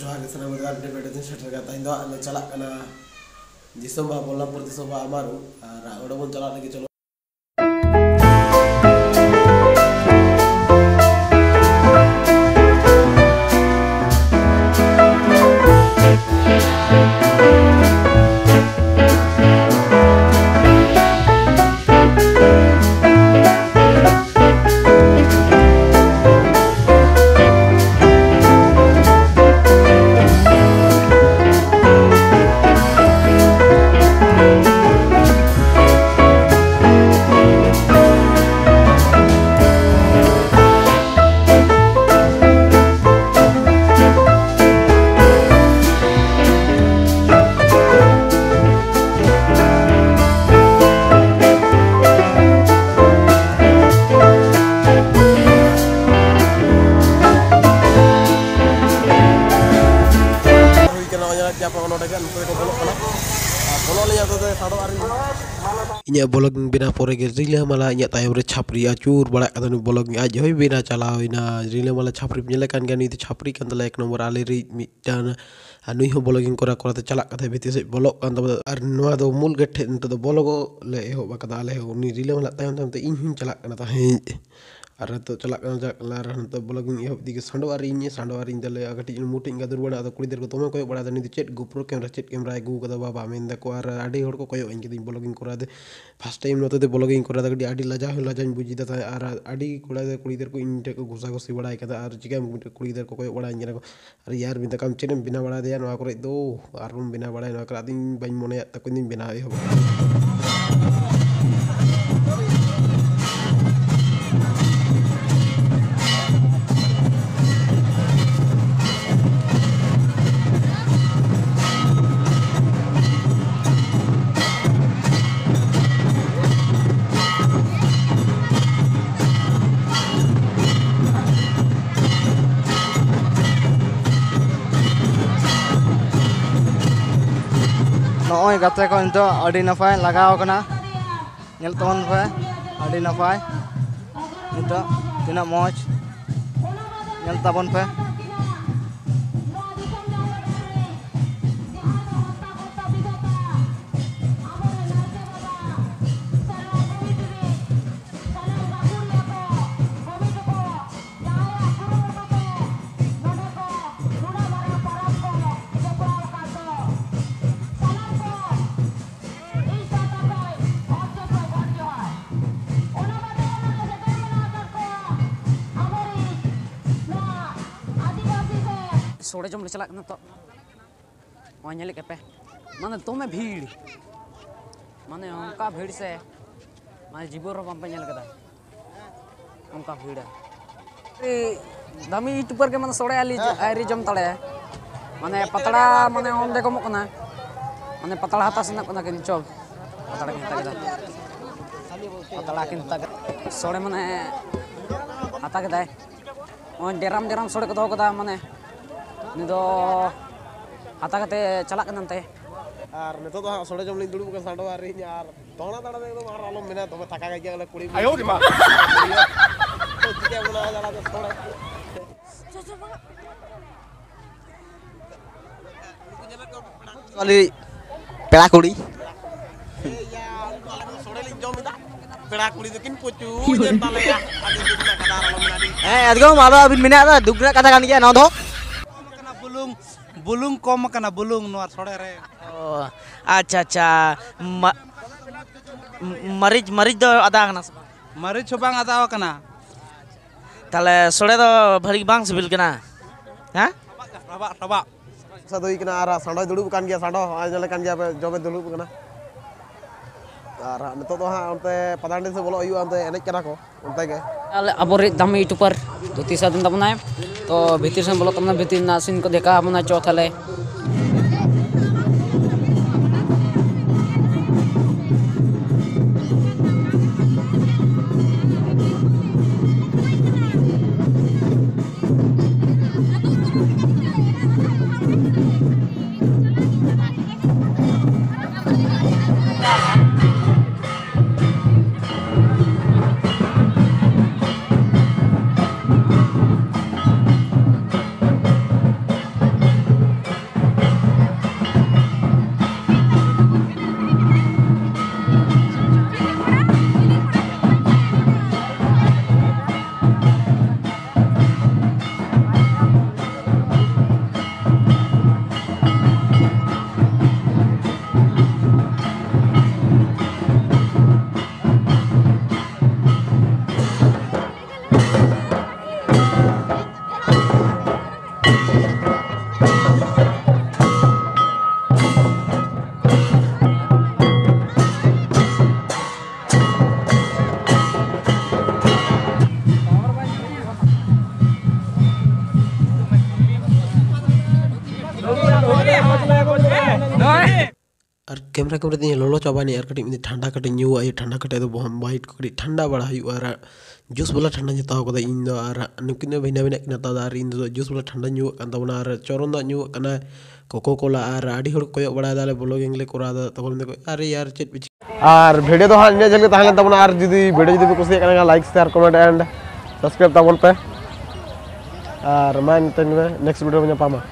ᱡᱚᱦᱟᱨ ᱜᱮ ᱥᱟᱱᱟᱢ ᱫᱚ ᱟᱯᱰᱮᱴ ᱵᱮᱴᱤᱧ ᱥᱮᱴᱮᱨ ᱠᱟᱜ ᱛᱟᱦᱮᱸ ᱫᱚ ᱟᱞᱮ ᱪᱟᱞᱟᱜ ᱠᱟᱱᱟ ᱫᱤᱥᱚᱢ ᱵᱟ ᱵᱚᱞᱞᱟᱯᱩᱨ ᱫᱤᱥᱚᱢ ᱵᱟ ᱟᱢᱟᱨᱩ ᱟᱨ ᱚᱸᱰᱮ ᱵᱚᱱ ᱪᱟᱞᱟᱜ ᱞᱟᱹᱜᱤᱫ ᱪᱚᱞᱚ Inya bolong bina pore gerila malah inya tayam re chapri acur balak katanu bolong aja hoy bina chalawina gerila malah chapri nyelekan kan itu chapri kan tela ek nomor aliri dan anu ho bolong kora kora te chalak katha beti se bolok kan ta ar noa do mul gethe nta do bologo le ho bakata le ho ni gerila malah tayam tayam te inhin chalak kana ta he ar to chalak kana lar nta bolong iho dige sando ari ndale agati muti ngadur bana do kulider ko tome koy bada ni chet gopro camera gu kada baba menda ko ar adi hor ko koy ingedi bolong kora de First time note de blogging kora tadi adi lajahin buji data ara adi kora de kuli derku inte ko gusa gosi badai kada ar jika kuli derku koy wada nyara ko ar yar binta kam chenem bina wada de no kore do arum bina wada no kala ding bain monaya takunin bina ai hoba Noi gate ko into adi nafai lagao kana ngel ton pa adi nafai into tina moch ngel tabon pa sore jam le chalak na to o nyale ke pe mane tome bhid mane onka bhid se mane jibor ro pampa nyale kada onka bhid e dami itupar ke mane sore ali ari jam tale mane onde ko mok na mane patala hata sina ko na kin chob patala kin tagada patala kin tagada sore mane hata kada on deram sore ko to kada mane nido hata kate chalak kanan te ar neto do sore jom lin dulu bukan sando hari nyar tona tana de do mar alom mena tobe taka gaja le kuli ayo di ma to jike bola jala de sore kali peda kuli ya sore lin jom ida peda kuli de kin pocu je tale ya adi dukna kada alom mena di adgo maro abin mena da dukna kada kan ge no do bulung kom kana bulung noar sore re oh acha marij do ada kana marij bang ada kana tale sore do bhari bang sibil kana ha rabak sadoi kana ara sando dulu bukan gya sando ajale kan gya jobe dulu bukan ara neto do ha onte padande se bolo ayu onte enek kana ko onte ge ale abore dami youtuber duti sadun tamna तो भीतर से बोलो तुमने भीतर नासिन को देखा हमने चौथा ले और कैमरा कैमरा तीन ललो चाबा नहीं कटी ठंडा कटे न्यूआ ठंडा कटे बाइट को ठंडा बड़ा और जूस वाला ठंडा हताव इन नुकिन भिना भिना किन जूस वाला ठंडा न्यूआना और चरन दाग न्यूआना कोको कोला और आड़ी कयग बड़ा ब्लॉगिंग ले करादा तक अरे यार चेक और भिडियो तो हाँ इन जल्दी तहना और जुदी भिडियो जुदी कुछ like share comment and subscribe तबन पे और मैं नेक्स्ट भिडियो में पामा।